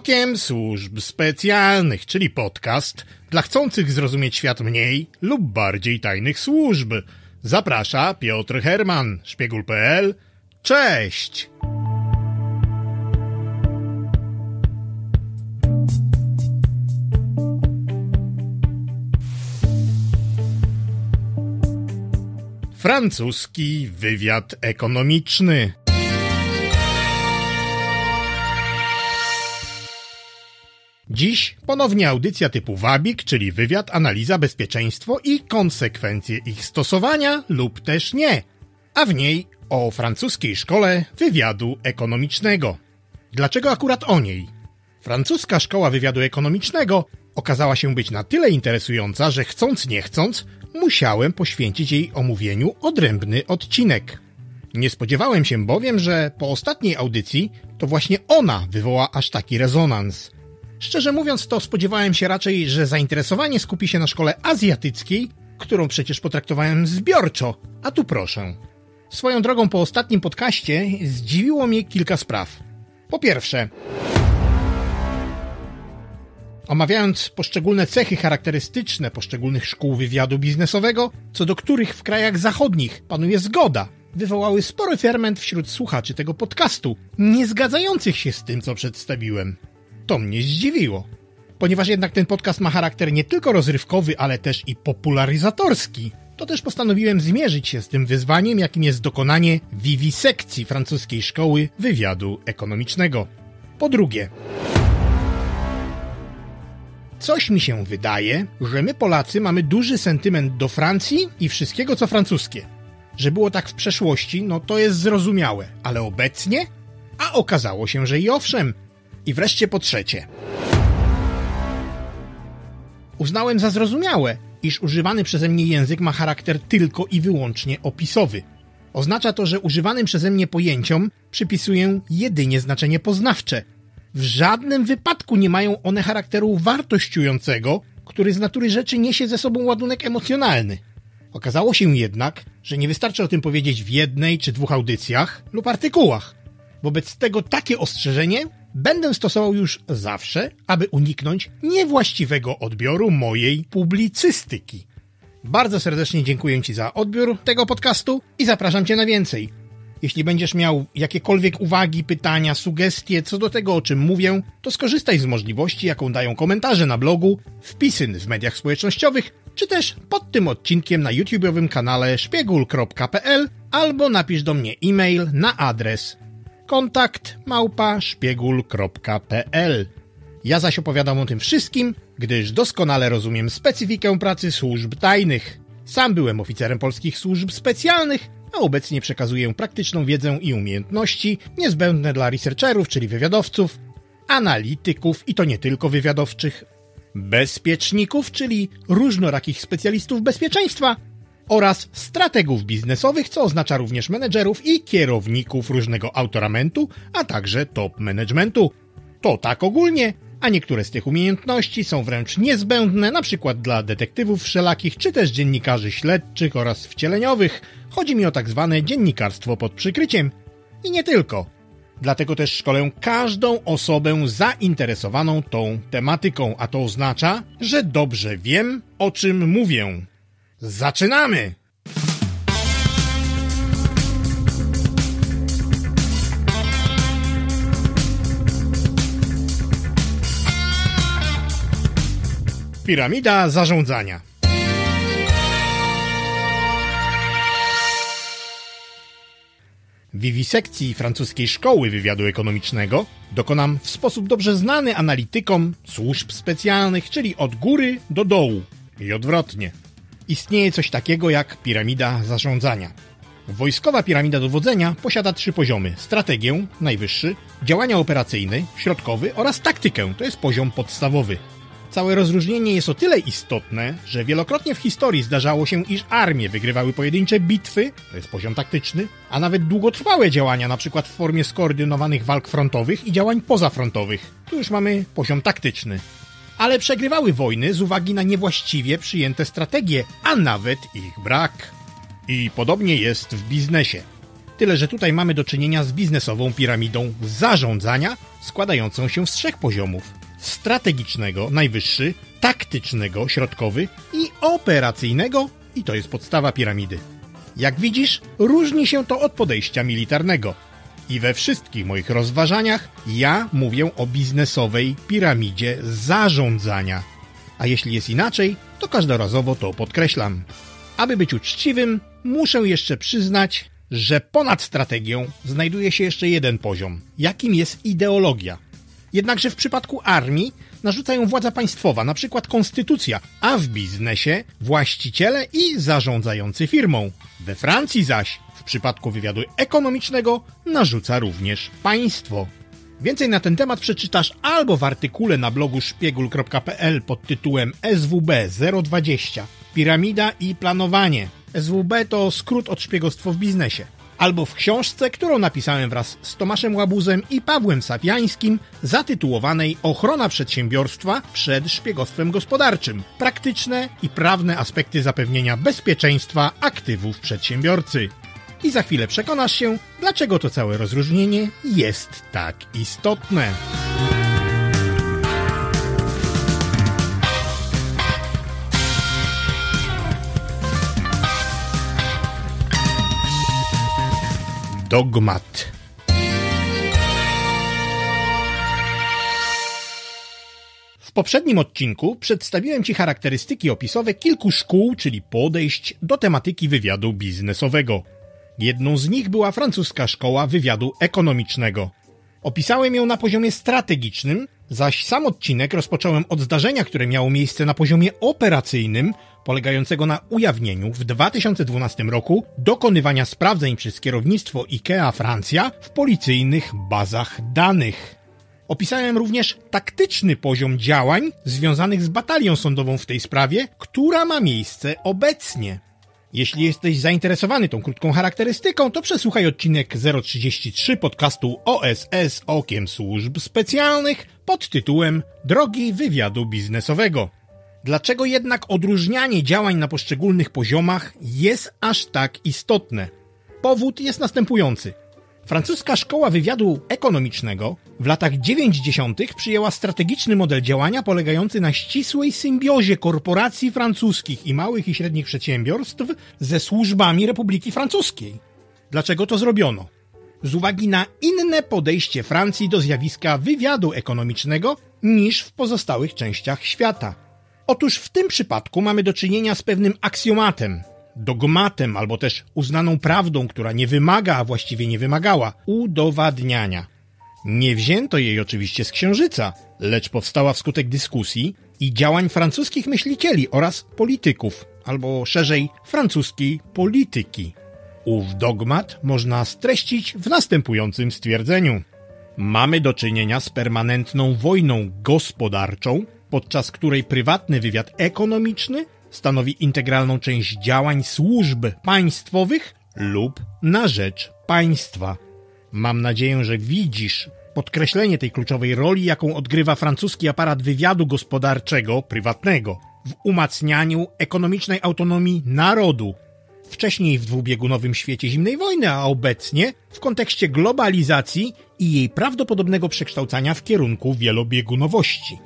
Okiem Służb Specjalnych, czyli podcast dla chcących zrozumieć świat mniej lub bardziej tajnych służb. Zaprasza Piotr Herman, szpiegul.pl. Cześć! Francuski wywiad ekonomiczny. Dziś ponownie audycja typu WABiK, czyli wywiad, analiza, bezpieczeństwo i konsekwencje ich stosowania lub też nie, a w niej o francuskiej szkole wywiadu ekonomicznego. Dlaczego akurat o niej? Francuska szkoła wywiadu ekonomicznego okazała się być na tyle interesująca, że chcąc nie chcąc musiałem poświęcić jej omówieniu odrębny odcinek. Nie spodziewałem się bowiem, że po ostatniej audycji to właśnie ona wywoła aż taki rezonans. Szczerze mówiąc, to spodziewałem się raczej, że zainteresowanie skupi się na szkole azjatyckiej, którą przecież potraktowałem zbiorczo, a tu proszę. Swoją drogą po ostatnim podcaście zdziwiło mnie kilka spraw. Po pierwsze, omawiając poszczególne cechy charakterystyczne poszczególnych szkół wywiadu biznesowego, co do których w krajach zachodnich panuje zgoda, wywołały spory ferment wśród słuchaczy tego podcastu, nie zgadzających się z tym, co przedstawiłem. To mnie zdziwiło, ponieważ jednak ten podcast ma charakter nie tylko rozrywkowy, ale też i popularyzatorski. To też postanowiłem zmierzyć się z tym wyzwaniem, jakim jest dokonanie wiwisekcji francuskiej szkoły wywiadu ekonomicznego. Po drugie, coś mi się wydaje, że my Polacy mamy duży sentyment do Francji i wszystkiego co francuskie. Że było tak w przeszłości, no to jest zrozumiałe, ale obecnie? A okazało się, że i owszem. I wreszcie po trzecie, uznałem za zrozumiałe, iż używany przeze mnie język ma charakter tylko i wyłącznie opisowy. Oznacza to, że używanym przeze mnie pojęciom przypisuję jedynie znaczenie poznawcze. W żadnym wypadku nie mają one charakteru wartościującego, który z natury rzeczy niesie ze sobą ładunek emocjonalny. Okazało się jednak, że nie wystarczy o tym powiedzieć w jednej czy dwóch audycjach lub artykułach. Wobec tego takie ostrzeżenie będę stosował już zawsze, aby uniknąć niewłaściwego odbioru mojej publicystyki. Bardzo serdecznie dziękuję Ci za odbiór tego podcastu i zapraszam Cię na więcej. Jeśli będziesz miał jakiekolwiek uwagi, pytania, sugestie co do tego, o czym mówię, to skorzystaj z możliwości, jaką dają komentarze na blogu, wpisy w mediach społecznościowych, czy też pod tym odcinkiem na YouTube'owym kanale szpiegul.pl albo napisz do mnie e-mail na adres kontakt@szpiegul.pl. Ja zaś opowiadam o tym wszystkim, gdyż doskonale rozumiem specyfikę pracy służb tajnych. Sam byłem oficerem polskich służb specjalnych, a obecnie przekazuję praktyczną wiedzę i umiejętności niezbędne dla researcherów, czyli wywiadowców, analityków i to nie tylko wywiadowczych, bezpieczników, czyli różnorakich specjalistów bezpieczeństwa, oraz strategów biznesowych, co oznacza również menedżerów i kierowników różnego autoramentu, a także top managementu. To tak ogólnie, a niektóre z tych umiejętności są wręcz niezbędne, na przykład dla detektywów wszelakich, czy też dziennikarzy śledczych oraz wcieleniowych. Chodzi mi o tak zwane dziennikarstwo pod przykryciem. I nie tylko. Dlatego też szkolę każdą osobę zainteresowaną tą tematyką, a to oznacza, że dobrze wiem, o czym mówię. Zaczynamy! Piramida zarządzania. Wiwisekcji francuskiej szkoły wywiadu ekonomicznego dokonam w sposób dobrze znany analitykom służb specjalnych, czyli od góry do dołu i odwrotnie. Istnieje coś takiego jak piramida zarządzania. Wojskowa piramida dowodzenia posiada 3 poziomy. Strategię, najwyższy, działania operacyjne, środkowy oraz taktykę, to jest poziom podstawowy. Całe rozróżnienie jest o tyle istotne, że wielokrotnie w historii zdarzało się, iż armie wygrywały pojedyncze bitwy, to jest poziom taktyczny, a nawet długotrwałe działania, np. w formie skoordynowanych walk frontowych i działań pozafrontowych. Tu już mamy poziom taktyczny. Ale przegrywały wojny z uwagi na niewłaściwie przyjęte strategie, a nawet ich brak. I podobnie jest w biznesie. Tyle, że tutaj mamy do czynienia z biznesową piramidą zarządzania składającą się z trzech poziomów. Strategicznego, najwyższy, taktycznego, środkowy i operacyjnego, i to jest podstawa piramidy. Jak widzisz, różni się to od podejścia militarnego. I we wszystkich moich rozważaniach ja mówię o biznesowej piramidzie zarządzania. A jeśli jest inaczej, to każdorazowo to podkreślam. Aby być uczciwym, muszę jeszcze przyznać, że ponad strategią znajduje się jeszcze jeden poziom, jakim jest ideologia. Jednakże w przypadku armii narzucają władza państwowa, na przykład konstytucja, a w biznesie właściciele i zarządzający firmą. We Francji zaś, w przypadku wywiadu ekonomicznego, narzuca również państwo. Więcej na ten temat przeczytasz albo w artykule na blogu szpiegul.pl pod tytułem SWB 020 Piramida i planowanie. SWB to skrót od szpiegostwo w biznesie. Albo w książce, którą napisałem wraz z Tomaszem Łabuzem i Pawłem Sapiańskim, zatytułowanej Ochrona przedsiębiorstwa przed szpiegostwem gospodarczym. Praktyczne i prawne aspekty zapewnienia bezpieczeństwa aktywów przedsiębiorcy. I za chwilę przekonasz się, dlaczego to całe rozróżnienie jest tak istotne. Dogmat. W poprzednim odcinku przedstawiłem Ci charakterystyki opisowe kilku szkół, czyli podejść do tematyki wywiadu biznesowego. Jedną z nich była francuska szkoła wywiadu ekonomicznego. Opisałem ją na poziomie strategicznym, zaś sam odcinek rozpocząłem od zdarzenia, które miało miejsce na poziomie operacyjnym, polegającego na ujawnieniu w 2012 roku dokonywania sprawdzeń przez kierownictwo IKEA Francja w policyjnych bazach danych. Opisałem również taktyczny poziom działań związanych z batalią sądową w tej sprawie, która ma miejsce obecnie. Jeśli jesteś zainteresowany tą krótką charakterystyką, to przesłuchaj odcinek 033 podcastu OSS Okiem Służb Specjalnych pod tytułem Drogi wywiadu biznesowego. Dlaczego jednak odróżnianie działań na poszczególnych poziomach jest aż tak istotne? Powód jest następujący. Francuska szkoła wywiadu ekonomicznego w latach 90. przyjęła strategiczny model działania polegający na ścisłej symbiozie korporacji francuskich i małych i średnich przedsiębiorstw ze służbami Republiki Francuskiej. Dlaczego to zrobiono? Z uwagi na inne podejście Francji do zjawiska wywiadu ekonomicznego niż w pozostałych częściach świata. Otóż w tym przypadku mamy do czynienia z pewnym aksjomatem, dogmatem albo też uznaną prawdą, która nie wymaga, a właściwie nie wymagała udowadniania. Nie wzięto jej oczywiście z księżyca, lecz powstała wskutek dyskusji i działań francuskich myślicieli oraz polityków, albo szerzej francuskiej polityki. Ów dogmat można streścić w następującym stwierdzeniu. Mamy do czynienia z permanentną wojną gospodarczą, podczas której prywatny wywiad ekonomiczny stanowi integralną część działań służb państwowych lub na rzecz państwa. Mam nadzieję, że widzisz podkreślenie tej kluczowej roli, jaką odgrywa francuski aparat wywiadu gospodarczego prywatnego w umacnianiu ekonomicznej autonomii narodu. Wcześniej w dwubiegunowym świecie zimnej wojny, a obecnie w kontekście globalizacji i jej prawdopodobnego przekształcania w kierunku wielobiegunowości.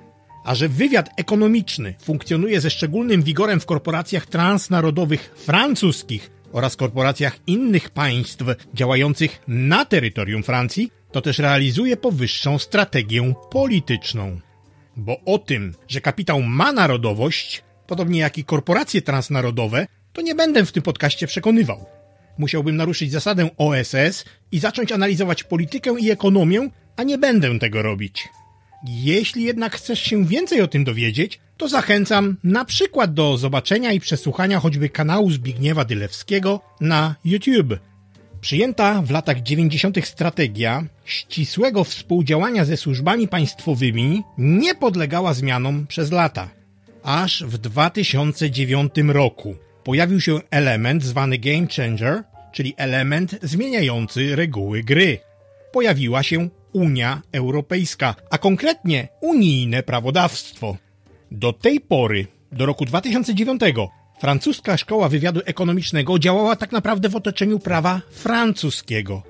A że wywiad ekonomiczny funkcjonuje ze szczególnym wigorem w korporacjach transnarodowych francuskich oraz korporacjach innych państw działających na terytorium Francji, to też realizuje powyższą strategię polityczną. Bo o tym, że kapitał ma narodowość, podobnie jak i korporacje transnarodowe, to nie będę w tym podcaście przekonywał. Musiałbym naruszyć zasadę OSS i zacząć analizować politykę i ekonomię, a nie będę tego robić. Jeśli jednak chcesz się więcej o tym dowiedzieć, to zachęcam na przykład do zobaczenia i przesłuchania choćby kanału Zbigniewa Dyleńskiego na YouTube. Przyjęta w latach 90. strategia ścisłego współdziałania ze służbami państwowymi nie podlegała zmianom przez lata. Aż w 2009 roku pojawił się element zwany Game Changer, czyli element zmieniający reguły gry. Pojawiła się Unia Europejska, a konkretnie unijne prawodawstwo. Do tej pory, do roku 2009, Francuska Szkoła Wywiadu Ekonomicznego działała tak naprawdę w otoczeniu prawa francuskiego.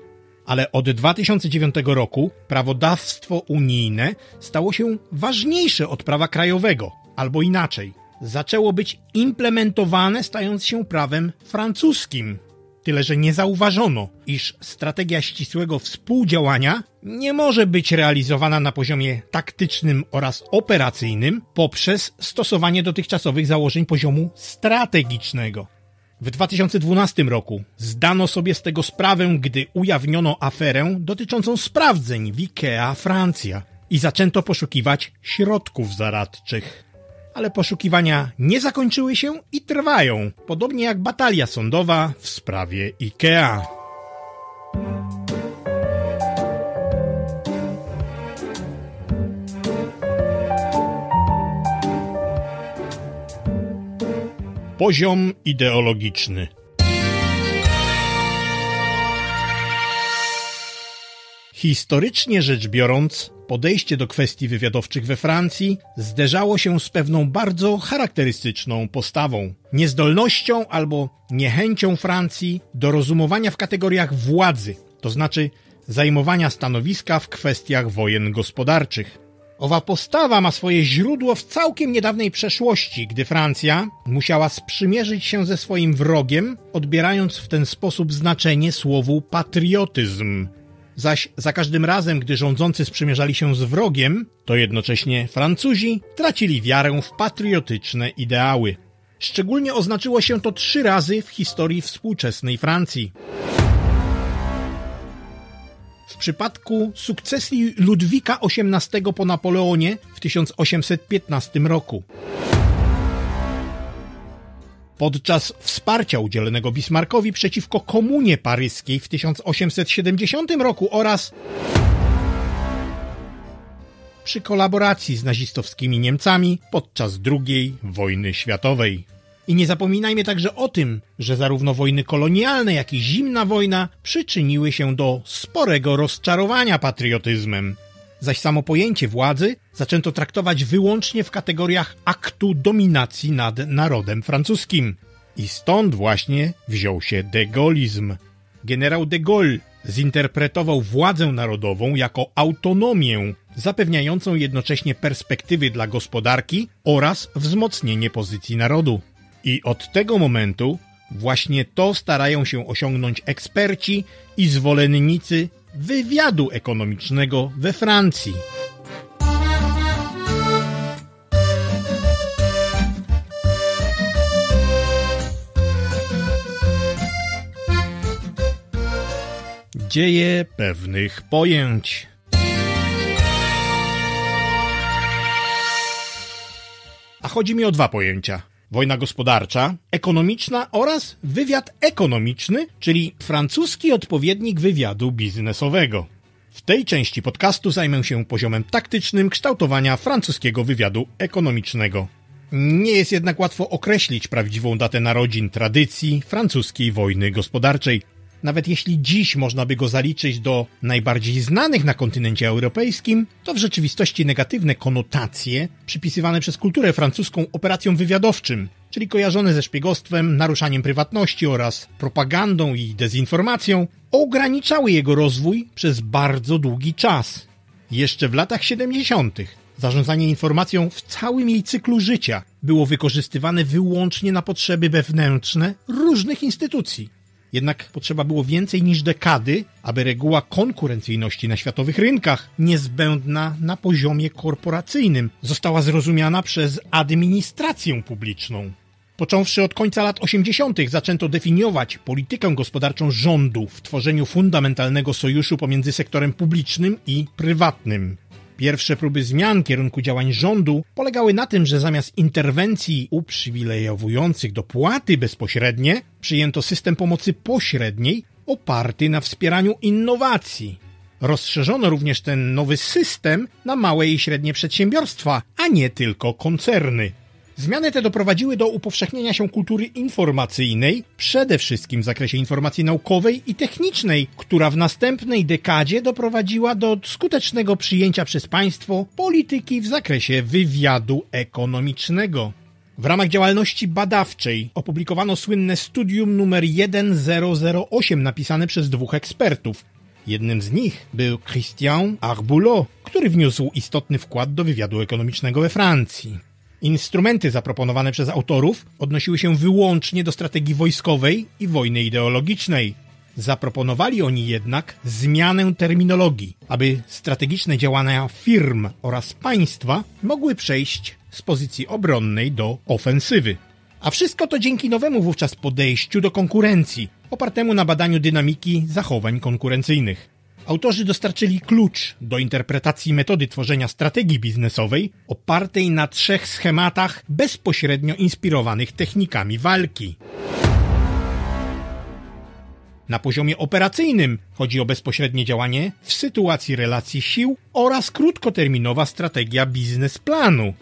Ale od 2009 roku prawodawstwo unijne stało się ważniejsze od prawa krajowego, albo inaczej, zaczęło być implementowane, stając się prawem francuskim. Tyle, że nie zauważono, iż strategia ścisłego współdziałania nie może być realizowana na poziomie taktycznym oraz operacyjnym poprzez stosowanie dotychczasowych założeń poziomu strategicznego. W 2012 roku zdano sobie z tego sprawę, gdy ujawniono aferę dotyczącą sprawdzeń w IKEA Francja i zaczęto poszukiwać środków zaradczych. Ale poszukiwania nie zakończyły się i trwają, podobnie jak batalia sądowa w sprawie IKEA. Poziom ideologiczny. Historycznie rzecz biorąc, podejście do kwestii wywiadowczych we Francji zderzało się z pewną bardzo charakterystyczną postawą, niezdolnością albo niechęcią Francji do rozumowania w kategoriach władzy, to znaczy zajmowania stanowiska w kwestiach wojen gospodarczych. Owa postawa ma swoje źródło w całkiem niedawnej przeszłości, gdy Francja musiała sprzymierzyć się ze swoim wrogiem, odbierając w ten sposób znaczenie słowu patriotyzm. Zaś za każdym razem, gdy rządzący sprzymierzali się z wrogiem, to jednocześnie Francuzi tracili wiarę w patriotyczne ideały. Szczególnie oznaczyło się to 3 razy w historii współczesnej Francji. W przypadku sukcesji Ludwika XVIII po Napoleonie w 1815 roku. Podczas wsparcia udzielonego Bismarckowi przeciwko Komunie Paryskiej w 1870 roku oraz przy kolaboracji z nazistowskimi Niemcami podczas II wojny światowej. I nie zapominajmy także o tym, że zarówno wojny kolonialne, jak i zimna wojna przyczyniły się do sporego rozczarowania patriotyzmem. Zaś samo pojęcie władzy zaczęto traktować wyłącznie w kategoriach aktu dominacji nad narodem francuskim. I stąd właśnie wziął się de Gaulle'izm. Generał de Gaulle zinterpretował władzę narodową jako autonomię, zapewniającą jednocześnie perspektywy dla gospodarki oraz wzmocnienie pozycji narodu. I od tego momentu właśnie to starają się osiągnąć eksperci i zwolennicy wywiadu ekonomicznego we Francji. Dzieje pewnych pojęć. A chodzi mi o 2 pojęcia. Wojna gospodarcza, ekonomiczna oraz wywiad ekonomiczny, czyli francuski odpowiednik wywiadu biznesowego. W tej części podcastu zajmę się poziomem taktycznym kształtowania francuskiego wywiadu ekonomicznego. Nie jest jednak łatwo określić prawdziwą datę narodzin tradycji francuskiej wojny gospodarczej. Nawet jeśli dziś można by go zaliczyć do najbardziej znanych na kontynencie europejskim, to w rzeczywistości negatywne konotacje przypisywane przez kulturę francuską operacjom wywiadowczym, czyli kojarzone ze szpiegostwem, naruszaniem prywatności oraz propagandą i dezinformacją, ograniczały jego rozwój przez bardzo długi czas. Jeszcze w latach 70. zarządzanie informacją w całym jej cyklu życia było wykorzystywane wyłącznie na potrzeby wewnętrzne różnych instytucji. Jednak potrzeba było więcej niż dekady, aby reguła konkurencyjności na światowych rynkach, niezbędna na poziomie korporacyjnym, została zrozumiana przez administrację publiczną. Począwszy od końca lat 80. zaczęto definiować politykę gospodarczą rządu w tworzeniu fundamentalnego sojuszu pomiędzy sektorem publicznym i prywatnym. Pierwsze próby zmian kierunku działań rządu polegały na tym, że zamiast interwencji uprzywilejowujących dopłaty bezpośrednie, przyjęto system pomocy pośredniej oparty na wspieraniu innowacji. Rozszerzono również ten nowy system na małe i średnie przedsiębiorstwa, a nie tylko koncerny. Zmiany te doprowadziły do upowszechnienia się kultury informacyjnej, przede wszystkim w zakresie informacji naukowej i technicznej, która w następnej dekadzie doprowadziła do skutecznego przyjęcia przez państwo polityki w zakresie wywiadu ekonomicznego. W ramach działalności badawczej opublikowano słynne studium numer 1008 napisane przez dwóch ekspertów. Jednym z nich był Christian Harbulot, który wniósł istotny wkład do wywiadu ekonomicznego we Francji. Instrumenty zaproponowane przez autorów odnosiły się wyłącznie do strategii wojskowej i wojny ideologicznej. Zaproponowali oni jednak zmianę terminologii, aby strategiczne działania firm oraz państwa mogły przejść z pozycji obronnej do ofensywy. A wszystko to dzięki nowemu wówczas podejściu do konkurencji, opartemu na badaniu dynamiki zachowań konkurencyjnych. Autorzy dostarczyli klucz do interpretacji metody tworzenia strategii biznesowej opartej na trzech schematach bezpośrednio inspirowanych technikami walki. Na poziomie operacyjnym chodzi o bezpośrednie działanie w sytuacji relacji sił oraz krótkoterminowa strategia biznesplanu.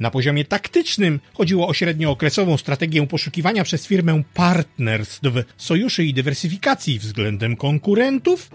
Na poziomie taktycznym chodziło o średniookresową strategię poszukiwania przez firmę partnerstw, sojuszy i dywersyfikacji względem konkurentów.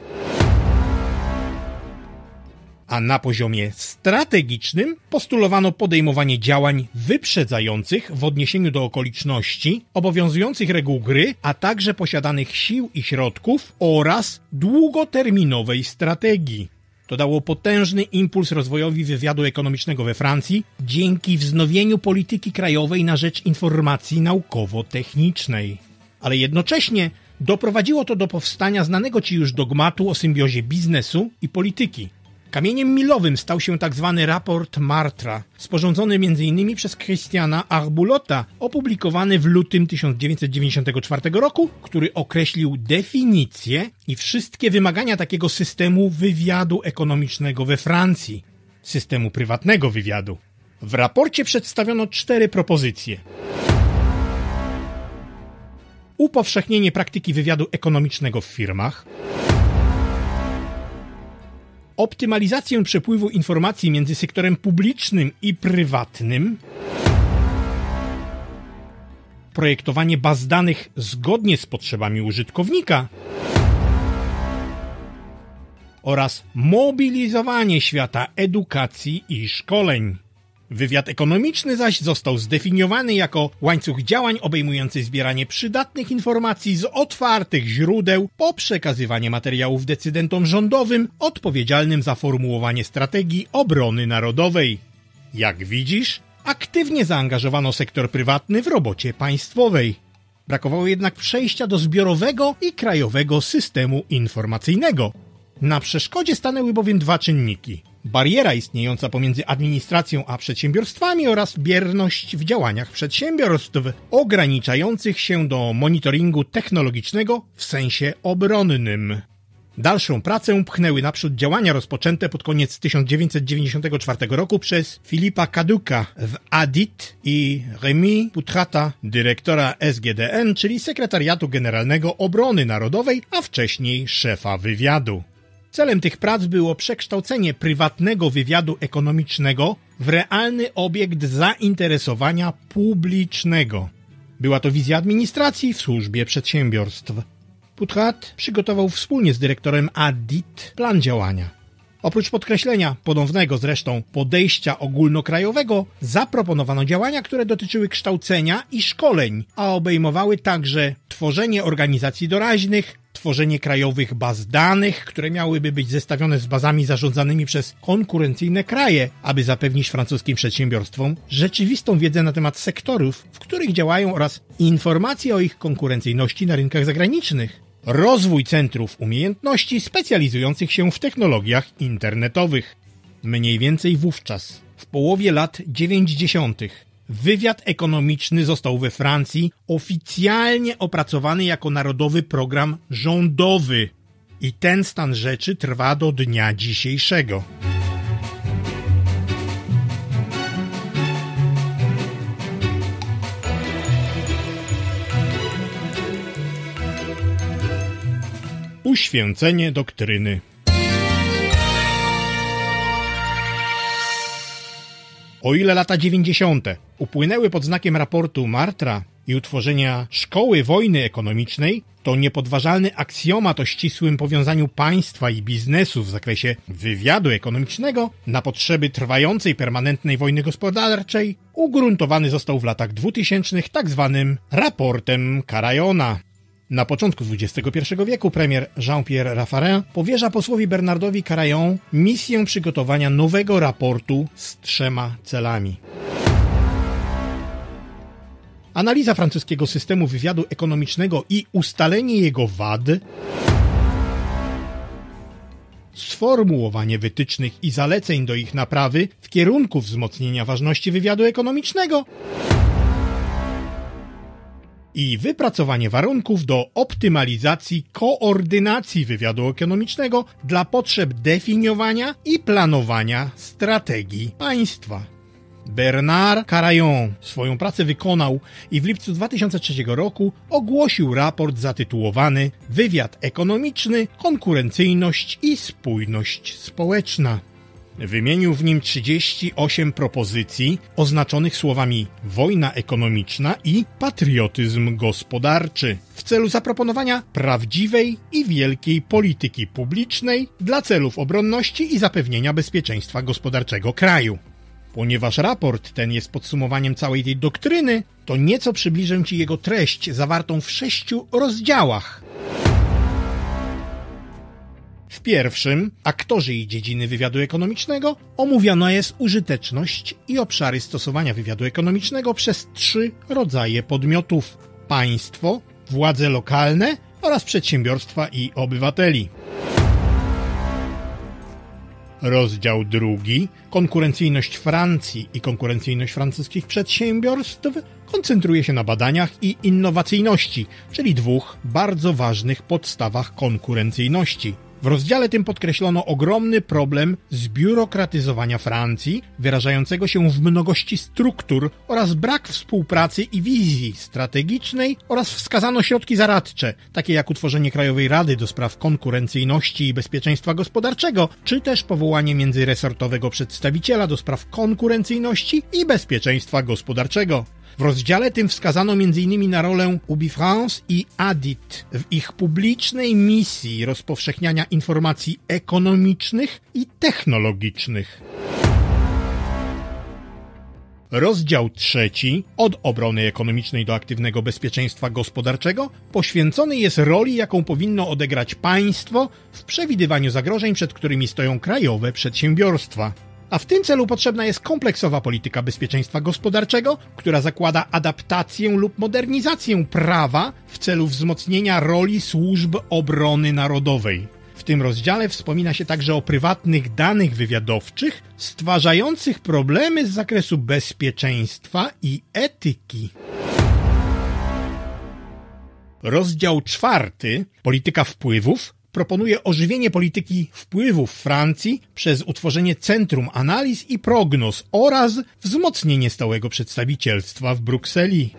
A na poziomie strategicznym postulowano podejmowanie działań wyprzedzających w odniesieniu do okoliczności, obowiązujących reguł gry, a także posiadanych sił i środków oraz długoterminowej strategii. To dało potężny impuls rozwojowi wywiadu ekonomicznego we Francji dzięki wznowieniu polityki krajowej na rzecz informacji naukowo-technicznej. Ale jednocześnie doprowadziło to do powstania znanego ci już dogmatu o symbiozie biznesu i polityki. Kamieniem milowym stał się tzw. raport Martra, sporządzony m.in. przez Christiana Harbulota, opublikowany w lutym 1994 roku, który określił definicję i wszystkie wymagania takiego systemu wywiadu ekonomicznego we Francji, systemu prywatnego wywiadu. W raporcie przedstawiono 4 propozycje. Upowszechnienie praktyki wywiadu ekonomicznego w firmach, optymalizację przepływu informacji między sektorem publicznym i prywatnym, projektowanie baz danych zgodnie z potrzebami użytkownika oraz mobilizowanie świata edukacji i szkoleń. Wywiad ekonomiczny zaś został zdefiniowany jako łańcuch działań obejmujący zbieranie przydatnych informacji z otwartych źródeł po przekazywanie materiałów decydentom rządowym odpowiedzialnym za formułowanie strategii obrony narodowej. Jak widzisz, aktywnie zaangażowano sektor prywatny w robocie państwowej. Brakowało jednak przejścia do zbiorowego i krajowego systemu informacyjnego. Na przeszkodzie stanęły bowiem 2 czynniki. Bariera istniejąca pomiędzy administracją a przedsiębiorstwami oraz bierność w działaniach przedsiębiorstw ograniczających się do monitoringu technologicznego w sensie obronnym. Dalszą pracę pchnęły naprzód działania rozpoczęte pod koniec 1994 roku przez Filipa Caduca w ADIT i Rémi Poutrata, dyrektora SGDN, czyli Sekretariatu Generalnego Obrony Narodowej, a wcześniej szefa wywiadu. Celem tych prac było przekształcenie prywatnego wywiadu ekonomicznego w realny obiekt zainteresowania publicznego. Była to wizja administracji w służbie przedsiębiorstw. Poutrat przygotował wspólnie z dyrektorem ADIT plan działania. Oprócz podkreślenia, ponownego zresztą, podejścia ogólnokrajowego, zaproponowano działania, które dotyczyły kształcenia i szkoleń, a obejmowały także tworzenie organizacji doraźnych, tworzenie krajowych baz danych, które miałyby być zestawione z bazami zarządzanymi przez konkurencyjne kraje, aby zapewnić francuskim przedsiębiorstwom rzeczywistą wiedzę na temat sektorów, w których działają oraz informacje o ich konkurencyjności na rynkach zagranicznych. Rozwój centrów umiejętności specjalizujących się w technologiach internetowych. Mniej więcej wówczas, w połowie lat 90., wywiad ekonomiczny został we Francji oficjalnie opracowany jako narodowy program rządowy. I ten stan rzeczy trwa do dnia dzisiejszego. Uświęcenie doktryny. O ile lata 90. upłynęły pod znakiem raportu Martra, i utworzenia szkoły wojny ekonomicznej, to niepodważalny aksjomat o ścisłym powiązaniu państwa i biznesu w zakresie wywiadu ekonomicznego na potrzeby trwającej permanentnej wojny gospodarczej ugruntowany został w latach 2000 tzw. raportem Carayona. Na początku XXI wieku premier Jean-Pierre Raffarin powierza posłowi Bernardowi Carayon misję przygotowania nowego raportu z 3 celami. Analiza francuskiego systemu wywiadu ekonomicznego i ustalenie jego wad. Sformułowanie wytycznych i zaleceń do ich naprawy w kierunku wzmocnienia ważności wywiadu ekonomicznego. I wypracowanie warunków do optymalizacji koordynacji wywiadu ekonomicznego dla potrzeb definiowania i planowania strategii państwa. Bernard Carayon swoją pracę wykonał i w lipcu 2003 roku ogłosił raport zatytułowany Wywiad ekonomiczny, konkurencyjność i spójność społeczna. Wymienił w nim 38 propozycji oznaczonych słowami wojna ekonomiczna i patriotyzm gospodarczy w celu zaproponowania prawdziwej i wielkiej polityki publicznej dla celów obronności i zapewnienia bezpieczeństwa gospodarczego kraju. Ponieważ raport ten jest podsumowaniem całej tej doktryny, to nieco przybliżę Ci jego treść zawartą w 6 rozdziałach. W pierwszym, aktorzy i dziedziny wywiadu ekonomicznego, omówiona jest użyteczność i obszary stosowania wywiadu ekonomicznego przez 3 rodzaje podmiotów: państwo, władze lokalne oraz przedsiębiorstwa i obywateli. Rozdział 2. Konkurencyjność Francji i konkurencyjność francuskich przedsiębiorstw koncentruje się na badaniach i innowacyjności, czyli 2 bardzo ważnych podstawach konkurencyjności. W rozdziale tym podkreślono ogromny problem zbiurokratyzowania Francji, wyrażającego się w mnogości struktur oraz brak współpracy i wizji strategicznej, oraz wskazano środki zaradcze, takie jak utworzenie Krajowej Rady do spraw konkurencyjności i bezpieczeństwa gospodarczego, czy też powołanie międzyresortowego przedstawiciela do spraw konkurencyjności i bezpieczeństwa gospodarczego. W rozdziale tym wskazano m.in. na rolę UbiFrance i ADIT w ich publicznej misji rozpowszechniania informacji ekonomicznych i technologicznych. Rozdział 3. Od obrony ekonomicznej do aktywnego bezpieczeństwa gospodarczego poświęcony jest roli, jaką powinno odegrać państwo w przewidywaniu zagrożeń, przed którymi stoją krajowe przedsiębiorstwa. A w tym celu potrzebna jest kompleksowa polityka bezpieczeństwa gospodarczego, która zakłada adaptację lub modernizację prawa w celu wzmocnienia roli służb obrony narodowej. W tym rozdziale wspomina się także o prywatnych danych wywiadowczych stwarzających problemy z zakresu bezpieczeństwa i etyki. Rozdział 4. Polityka wpływów proponuje ożywienie polityki wpływów Francji przez utworzenie Centrum Analiz i Prognoz oraz wzmocnienie stałego przedstawicielstwa w Brukseli.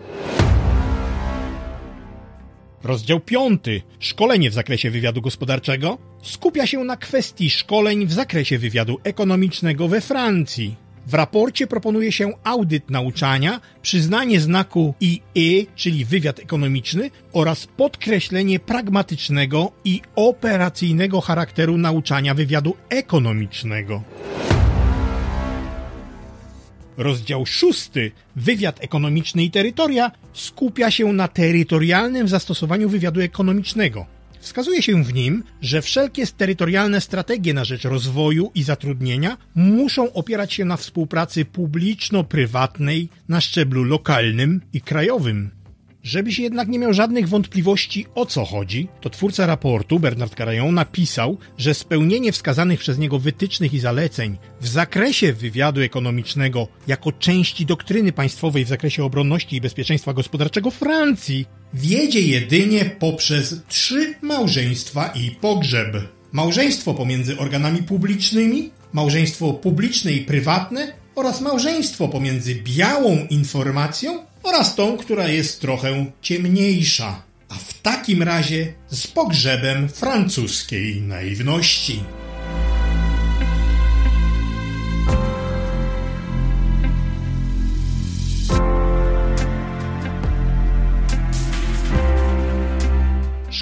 Rozdział 5. Szkolenie w zakresie wywiadu gospodarczego skupia się na kwestii szkoleń w zakresie wywiadu ekonomicznego we Francji. W raporcie proponuje się audyt nauczania, przyznanie znaku IE, czyli wywiad ekonomiczny, oraz podkreślenie pragmatycznego i operacyjnego charakteru nauczania wywiadu ekonomicznego. Rozdział 6. Wywiad ekonomiczny i terytoria skupia się na terytorialnym zastosowaniu wywiadu ekonomicznego. Wskazuje się w nim, że wszelkie terytorialne strategie na rzecz rozwoju i zatrudnienia muszą opierać się na współpracy publiczno-prywatnej na szczeblu lokalnym i krajowym. Żebyś jednak nie miał żadnych wątpliwości, o co chodzi, to twórca raportu, Bernard Carayon, napisał, że spełnienie wskazanych przez niego wytycznych i zaleceń w zakresie wywiadu ekonomicznego jako części doktryny państwowej w zakresie obronności i bezpieczeństwa gospodarczego Francji wiedzie jedynie poprzez 3 małżeństwa i pogrzeb. Małżeństwo pomiędzy organami publicznymi, małżeństwo publiczne i prywatne oraz małżeństwo pomiędzy białą informacją oraz tą, która jest trochę ciemniejsza, a w takim razie z pogrzebem francuskiej naiwności.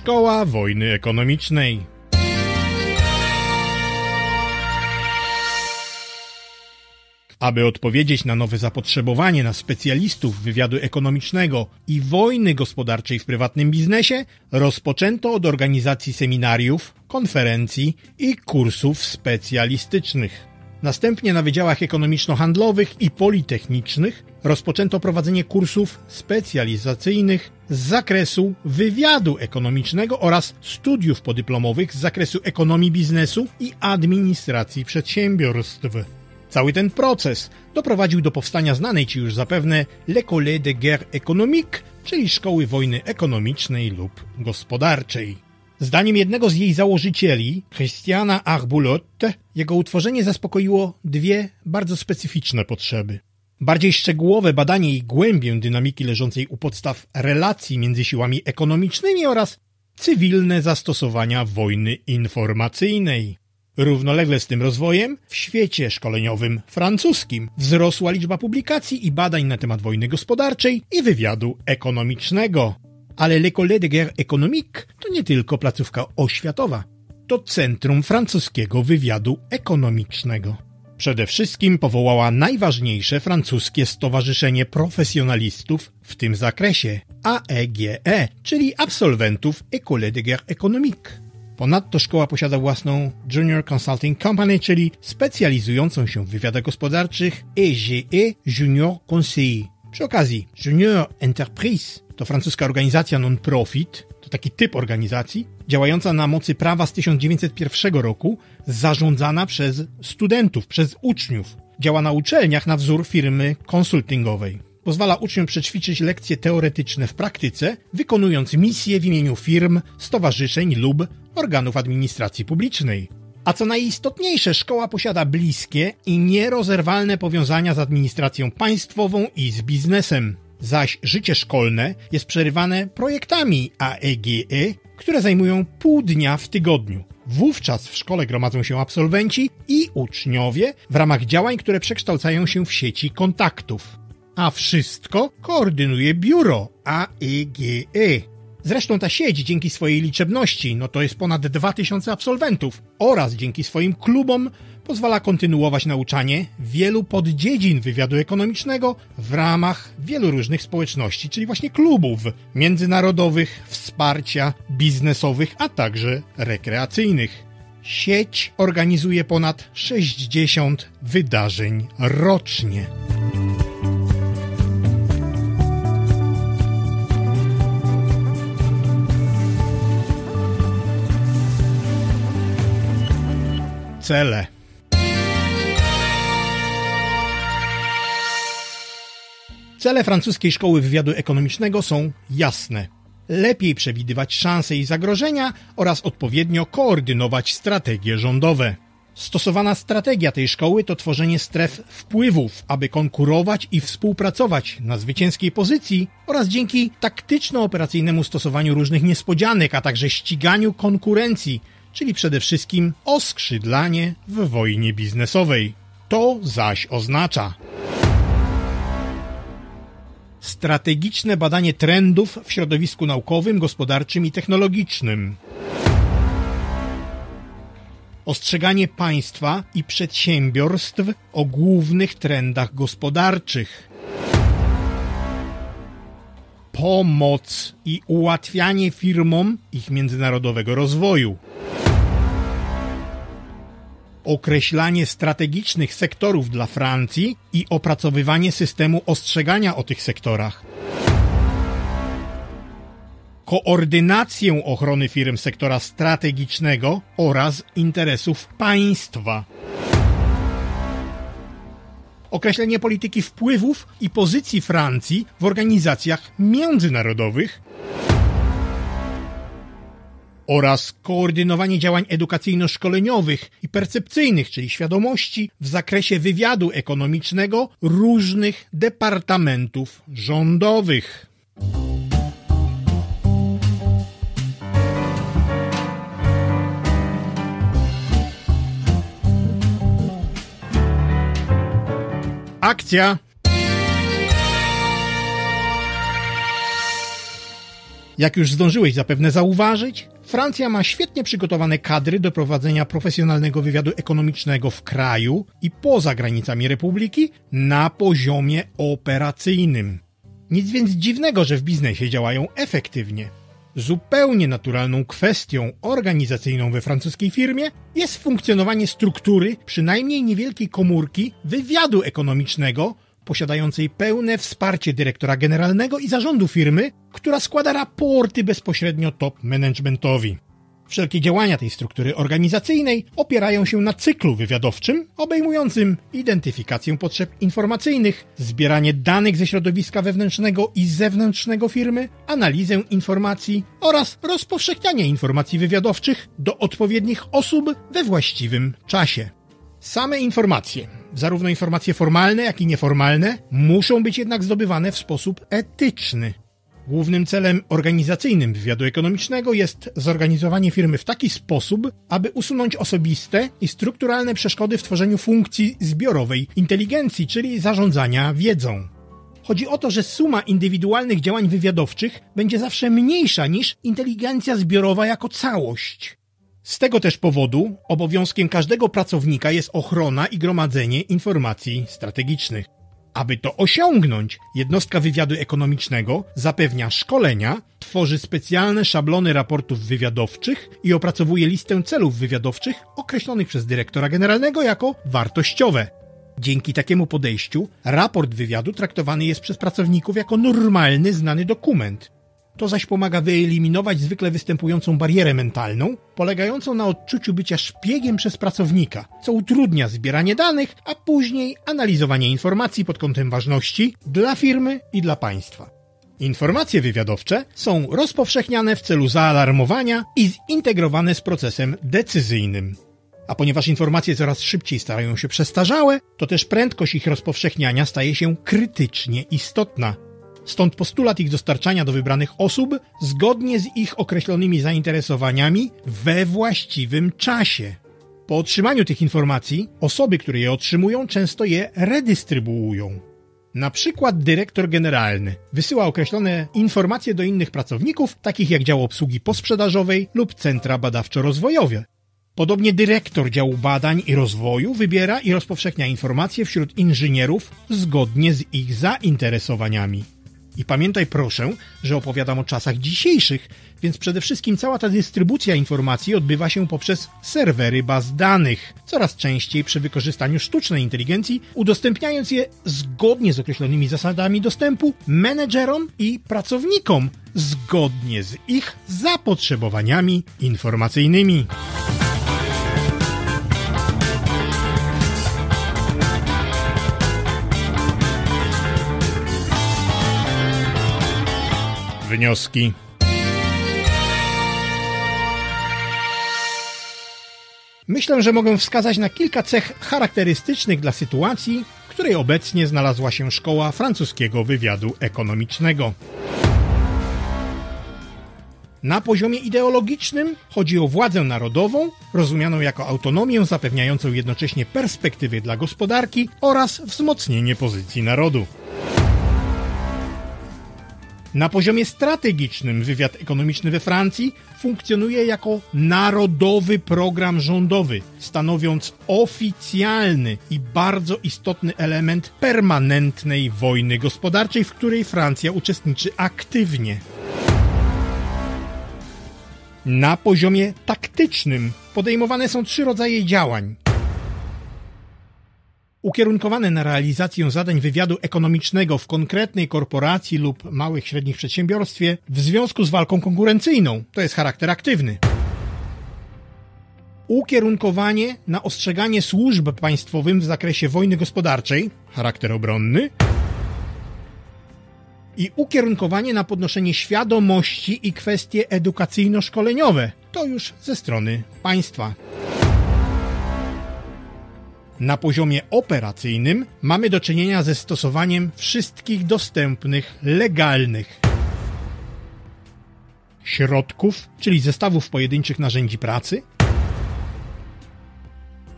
Szkoła Wojny Ekonomicznej. Aby odpowiedzieć na nowe zapotrzebowanie na specjalistów wywiadu ekonomicznego i wojny gospodarczej w prywatnym biznesie, rozpoczęto od organizacji seminariów, konferencji i kursów specjalistycznych. Następnie na wydziałach ekonomiczno-handlowych i politechnicznych rozpoczęto prowadzenie kursów specjalizacyjnych z zakresu wywiadu ekonomicznego oraz studiów podyplomowych z zakresu ekonomii biznesu i administracji przedsiębiorstw. Cały ten proces doprowadził do powstania znanej Ci już zapewne L'École des Guerres Économiques, czyli Szkoły Wojny Ekonomicznej lub Gospodarczej. Zdaniem jednego z jej założycieli, Christiana Harbulot, jego utworzenie zaspokoiło dwie bardzo specyficzne potrzeby. Bardziej szczegółowe badanie i głębię dynamiki leżącej u podstaw relacji między siłami ekonomicznymi oraz cywilne zastosowania wojny informacyjnej. Równolegle z tym rozwojem w świecie szkoleniowym francuskim wzrosła liczba publikacji i badań na temat wojny gospodarczej i wywiadu ekonomicznego. Ale l'École des Guerres Économiques to nie tylko placówka oświatowa. To centrum francuskiego wywiadu ekonomicznego. Przede wszystkim powołała najważniejsze francuskie stowarzyszenie profesjonalistów w tym zakresie – AEGE, czyli absolwentów École des Guerres Économiques. Ponadto szkoła posiada własną Junior Consulting Company, czyli specjalizującą się w wywiadach gospodarczych EGE Junior Conseil. Przy okazji Junior Entreprise to francuska organizacja non-profit, to taki typ organizacji, działająca na mocy prawa z 1901 roku, zarządzana przez studentów, przez uczniów. Działa na uczelniach na wzór firmy konsultingowej. Pozwala uczniom przećwiczyć lekcje teoretyczne w praktyce, wykonując misje w imieniu firm, stowarzyszeń lub organów administracji publicznej. A co najistotniejsze, szkoła posiada bliskie i nierozerwalne powiązania z administracją państwową i z biznesem. Zaś życie szkolne jest przerywane projektami AEGE, które zajmują pół dnia w tygodniu. Wówczas w szkole gromadzą się absolwenci i uczniowie w ramach działań, które przekształcają się w sieci kontaktów. A wszystko koordynuje biuro AEGE. Zresztą ta sieć dzięki swojej liczebności, to jest ponad 2000 absolwentów, oraz dzięki swoim klubom pozwala kontynuować nauczanie wielu poddziedzin wywiadu ekonomicznego w ramach wielu różnych społeczności, czyli właśnie klubów międzynarodowych, wsparcia biznesowych, a także rekreacyjnych. Sieć organizuje ponad 60 wydarzeń rocznie. Cele. Cele francuskiej szkoły wywiadu ekonomicznego są jasne. Lepiej przewidywać szanse i zagrożenia oraz odpowiednio koordynować strategie rządowe. Stosowana strategia tej szkoły to tworzenie stref wpływów, aby konkurować i współpracować na zwycięskiej pozycji oraz dzięki taktyczno-operacyjnemu stosowaniu różnych niespodzianek, a także ściganiu konkurencji, czyli przede wszystkim oskrzydlanie w wojnie biznesowej. To zaś oznacza strategiczne badanie trendów w środowisku naukowym, gospodarczym i technologicznym. Ostrzeganie państwa i przedsiębiorstw o głównych trendach gospodarczych. Pomoc i ułatwianie firmom ich międzynarodowego rozwoju. Określanie strategicznych sektorów dla Francji i opracowywanie systemu ostrzegania o tych sektorach. Koordynację ochrony firm sektora strategicznego oraz interesów państwa. Określenie polityki wpływów i pozycji Francji w organizacjach międzynarodowych oraz koordynowanie działań edukacyjno-szkoleniowych i percepcyjnych, czyli świadomości w zakresie wywiadu ekonomicznego różnych departamentów rządowych. Akcja! Jak już zdążyłeś zapewne zauważyć, Francja ma świetnie przygotowane kadry do prowadzenia profesjonalnego wywiadu ekonomicznego w kraju i poza granicami republiki na poziomie operacyjnym. Nic więc dziwnego, że w biznesie działają efektywnie. Zupełnie naturalną kwestią organizacyjną we francuskiej firmie jest funkcjonowanie struktury przynajmniej niewielkiej komórki wywiadu ekonomicznego, posiadającej pełne wsparcie dyrektora generalnego i zarządu firmy, która składa raporty bezpośrednio top managementowi. Wszelkie działania tej struktury organizacyjnej opierają się na cyklu wywiadowczym obejmującym identyfikację potrzeb informacyjnych, zbieranie danych ze środowiska wewnętrznego i zewnętrznego firmy, analizę informacji oraz rozpowszechnianie informacji wywiadowczych do odpowiednich osób we właściwym czasie. Same informacje, zarówno informacje formalne, jak i nieformalne, muszą być jednak zdobywane w sposób etyczny. Głównym celem organizacyjnym wywiadu ekonomicznego jest zorganizowanie firmy w taki sposób, aby usunąć osobiste i strukturalne przeszkody w tworzeniu funkcji zbiorowej inteligencji, czyli zarządzania wiedzą. Chodzi o to, że suma indywidualnych działań wywiadowczych będzie zawsze mniejsza niż inteligencja zbiorowa jako całość. Z tego też powodu obowiązkiem każdego pracownika jest ochrona i gromadzenie informacji strategicznych. Aby to osiągnąć, jednostka wywiadu ekonomicznego zapewnia szkolenia, tworzy specjalne szablony raportów wywiadowczych i opracowuje listę celów wywiadowczych określonych przez dyrektora generalnego jako wartościowe. Dzięki takiemu podejściu raport wywiadu traktowany jest przez pracowników jako normalny, znany dokument. To zaś pomaga wyeliminować zwykle występującą barierę mentalną, polegającą na odczuciu bycia szpiegiem przez pracownika, co utrudnia zbieranie danych, a później analizowanie informacji pod kątem ważności dla firmy i dla państwa. Informacje wywiadowcze są rozpowszechniane w celu zaalarmowania i zintegrowane z procesem decyzyjnym. A ponieważ informacje coraz szybciej starają się przestarzałe, to też prędkość ich rozpowszechniania staje się krytycznie istotna. Stąd postulat ich dostarczania do wybranych osób zgodnie z ich określonymi zainteresowaniami we właściwym czasie. Po otrzymaniu tych informacji osoby, które je otrzymują, często je redystrybuują. Na przykład dyrektor generalny wysyła określone informacje do innych pracowników, takich jak dział obsługi posprzedażowej lub centra badawczo-rozwojowe. Podobnie dyrektor działu badań i rozwoju wybiera i rozpowszechnia informacje wśród inżynierów zgodnie z ich zainteresowaniami. I pamiętaj proszę, że opowiadam o czasach dzisiejszych, więc przede wszystkim cała ta dystrybucja informacji odbywa się poprzez serwery baz danych, coraz częściej przy wykorzystaniu sztucznej inteligencji, udostępniając je zgodnie z określonymi zasadami dostępu menedżerom i pracownikom, zgodnie z ich zapotrzebowaniami informacyjnymi. Wnioski. Myślę, że mogę wskazać na kilka cech charakterystycznych dla sytuacji, w której obecnie znalazła się szkoła francuskiego wywiadu ekonomicznego. Na poziomie ideologicznym chodzi o władzę narodową, rozumianą jako autonomię zapewniającą jednocześnie perspektywy dla gospodarki oraz wzmocnienie pozycji narodu. Na poziomie strategicznym wywiad ekonomiczny we Francji funkcjonuje jako narodowy program rządowy, stanowiąc oficjalny i bardzo istotny element permanentnej wojny gospodarczej, w której Francja uczestniczy aktywnie. Na poziomie taktycznym podejmowane są 3 rodzaje działań. Ukierunkowane na realizację zadań wywiadu ekonomicznego w konkretnej korporacji lub małych i średnich przedsiębiorstwie w związku z walką konkurencyjną. To jest charakter aktywny. Ukierunkowanie na ostrzeganie służb państwowym w zakresie wojny gospodarczej. Charakter obronny. I ukierunkowanie na podnoszenie świadomości i kwestie edukacyjno-szkoleniowe. To już ze strony państwa. Na poziomie operacyjnym mamy do czynienia ze stosowaniem wszystkich dostępnych, legalnych środków, czyli zestawów pojedynczych narzędzi pracy,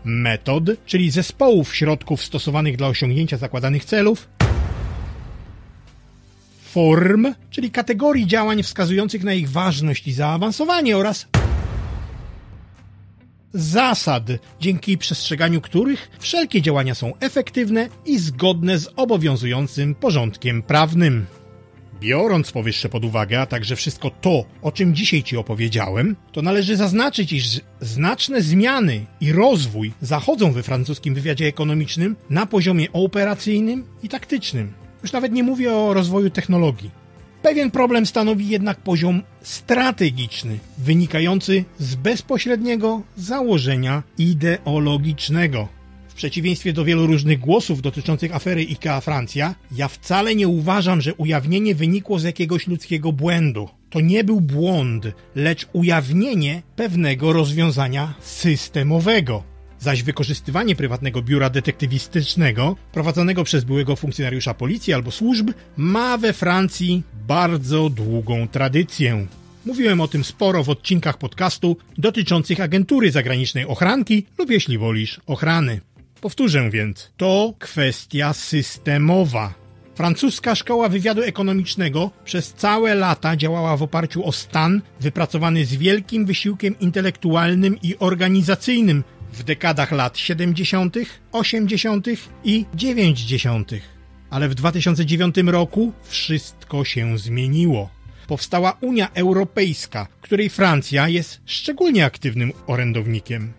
metod, czyli zespołów środków stosowanych dla osiągnięcia zakładanych celów, form, czyli kategorii działań wskazujących na ich ważność i zaawansowanie oraz zasad, dzięki przestrzeganiu których wszelkie działania są efektywne i zgodne z obowiązującym porządkiem prawnym. Biorąc powyższe pod uwagę, a także wszystko to, o czym dzisiaj Ci opowiedziałem, to należy zaznaczyć, iż znaczne zmiany i rozwój zachodzą we francuskim wywiadzie ekonomicznym na poziomie operacyjnym i taktycznym. Już nawet nie mówię o rozwoju technologii. Pewien problem stanowi jednak poziom strategiczny, wynikający z bezpośredniego założenia ideologicznego. W przeciwieństwie do wielu różnych głosów dotyczących afery IKEA Francja, ja wcale nie uważam, że ujawnienie wynikło z jakiegoś ludzkiego błędu. To nie był błąd, lecz ujawnienie pewnego rozwiązania systemowego. Zaś wykorzystywanie prywatnego biura detektywistycznego, prowadzonego przez byłego funkcjonariusza policji albo służb, ma we Francji bardzo długą tradycję. Mówiłem o tym sporo w odcinkach podcastu dotyczących agentury zagranicznej ochranki lub, jeśli wolisz, ochrany. Powtórzę więc, to kwestia systemowa. Francuska Szkoła Wywiadu Ekonomicznego przez całe lata działała w oparciu o stan wypracowany z wielkim wysiłkiem intelektualnym i organizacyjnym w dekadach lat 70., 80. i 90. Ale w 2009 roku wszystko się zmieniło. Powstała Unia Europejska, której Francja jest szczególnie aktywnym orędownikiem.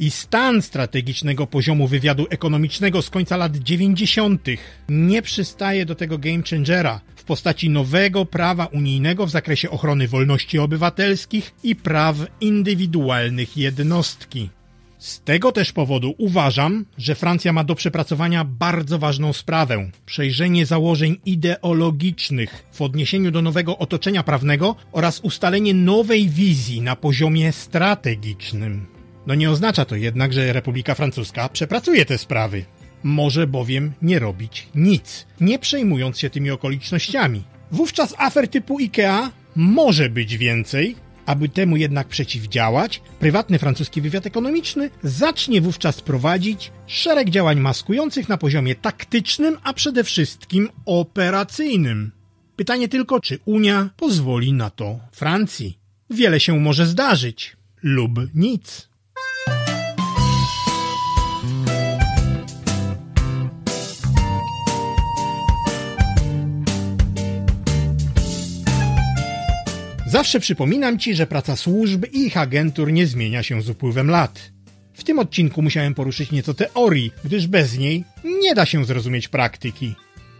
I stan strategicznego poziomu wywiadu ekonomicznego z końca lat 90. nie przystaje do tego game changera w postaci nowego prawa unijnego w zakresie ochrony wolności obywatelskich i praw indywidualnych jednostki. Z tego też powodu uważam, że Francja ma do przepracowania bardzo ważną sprawę. Przejrzenie założeń ideologicznych w odniesieniu do nowego otoczenia prawnego oraz ustalenie nowej wizji na poziomie strategicznym. No nie oznacza to jednak, że Republika Francuska przepracuje te sprawy. Może bowiem nie robić nic, nie przejmując się tymi okolicznościami. Wówczas afer typu IKEA może być więcej. Aby temu jednak przeciwdziałać, prywatny francuski wywiad ekonomiczny zacznie wówczas prowadzić szereg działań maskujących na poziomie taktycznym, a przede wszystkim operacyjnym. Pytanie tylko, czy Unia pozwoli na to Francji? Wiele się może zdarzyć lub nic. Zawsze przypominam Ci, że praca służb i ich agentur nie zmienia się z upływem lat. W tym odcinku musiałem poruszyć nieco teorii, gdyż bez niej nie da się zrozumieć praktyki.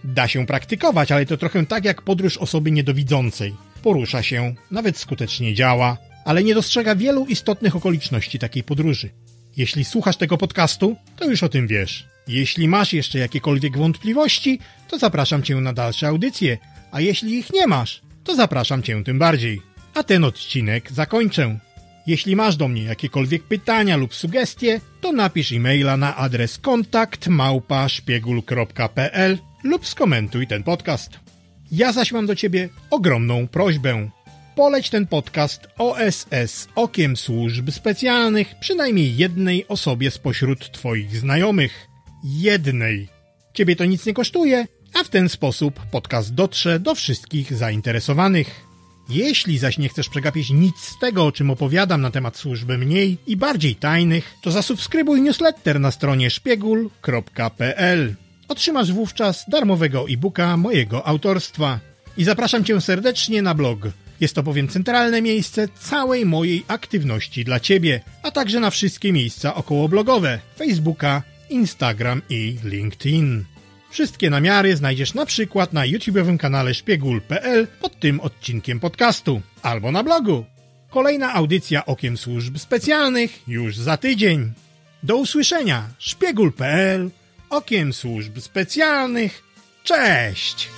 Da się praktykować, ale to trochę tak jak podróż osoby niedowidzącej. Porusza się, nawet skutecznie działa, ale nie dostrzega wielu istotnych okoliczności takiej podróży. Jeśli słuchasz tego podcastu, to już o tym wiesz. Jeśli masz jeszcze jakiekolwiek wątpliwości, to zapraszam Cię na dalsze audycje, a jeśli ich nie masz, to zapraszam Cię tym bardziej. A ten odcinek zakończę. Jeśli masz do mnie jakiekolwiek pytania lub sugestie, to napisz e-maila na adres kontakt@szpiegul.pl lub skomentuj ten podcast. Ja zaś mam do Ciebie ogromną prośbę. Poleć ten podcast OSS Okiem Służb Specjalnych przynajmniej jednej osobie spośród Twoich znajomych. Jednej. Ciebie to nic nie kosztuje, a w ten sposób podcast dotrze do wszystkich zainteresowanych. Jeśli zaś nie chcesz przegapić nic z tego, o czym opowiadam na temat służby mniej i bardziej tajnych, to zasubskrybuj newsletter na stronie szpiegul.pl. Otrzymasz wówczas darmowego e-booka mojego autorstwa. I zapraszam Cię serdecznie na blog. Jest to bowiem centralne miejsce całej mojej aktywności dla Ciebie, a także na wszystkie miejsca okołoblogowe Facebooka, Instagram i LinkedIn. Wszystkie namiary znajdziesz na przykład na YouTube'owym kanale szpiegul.pl pod tym odcinkiem podcastu albo na blogu. Kolejna audycja Okiem Służb Specjalnych już za tydzień. Do usłyszenia. Szpiegul.pl, Okiem Służb Specjalnych. Cześć!